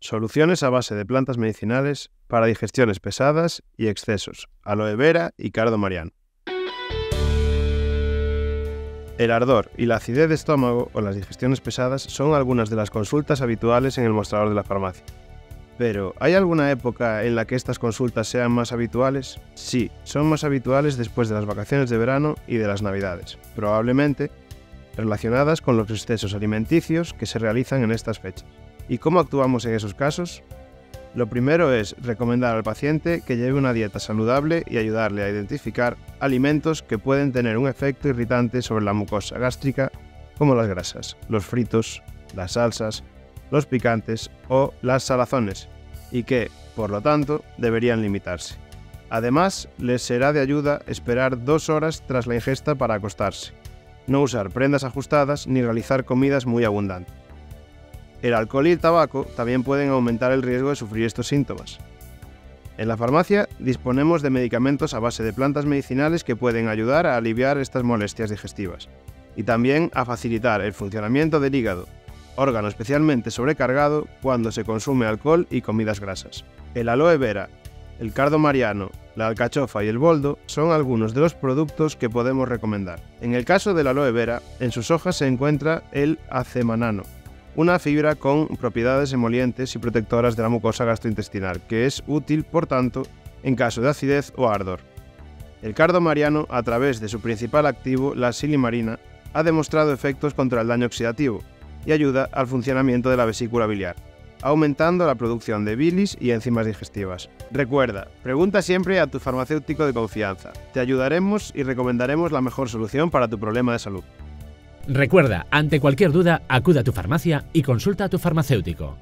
Soluciones a base de plantas medicinales para digestiones pesadas y excesos. Aloe vera y cardo mariano. El ardor y la acidez de estómago o las digestiones pesadas son algunas de las consultas habituales en el mostrador de la farmacia. Pero, ¿hay alguna época en la que estas consultas sean más habituales? Sí, son más habituales después de las vacaciones de verano y de las navidades, probablemente relacionadas con los excesos alimenticios que se realizan en estas fechas. ¿Y cómo actuamos en esos casos? Lo primero es recomendar al paciente que lleve una dieta saludable y ayudarle a identificar alimentos que pueden tener un efecto irritante sobre la mucosa gástrica, como las grasas, los fritos, las salsas, los picantes o las salazones, y que, por lo tanto, deberían limitarse. Además, les será de ayuda esperar 2 horas tras la ingesta para acostarse, no usar prendas ajustadas ni realizar comidas muy abundantes. El alcohol y el tabaco también pueden aumentar el riesgo de sufrir estos síntomas. En la farmacia disponemos de medicamentos a base de plantas medicinales que pueden ayudar a aliviar estas molestias digestivas y también a facilitar el funcionamiento del hígado, órgano especialmente sobrecargado cuando se consume alcohol y comidas grasas. El aloe vera, el cardo mariano, la alcachofa y el boldo son algunos de los productos que podemos recomendar. En el caso del aloe vera, en sus hojas se encuentra el acemanano, una fibra con propiedades emolientes y protectoras de la mucosa gastrointestinal, que es útil, por tanto, en caso de acidez o ardor. El cardo mariano, a través de su principal activo, la silimarina, ha demostrado efectos contra el daño oxidativo y ayuda al funcionamiento de la vesícula biliar, aumentando la producción de bilis y enzimas digestivas. Recuerda, pregunta siempre a tu farmacéutico de confianza. Te ayudaremos y recomendaremos la mejor solución para tu problema de salud. Recuerda, ante cualquier duda, acude a tu farmacia y consulta a tu farmacéutico.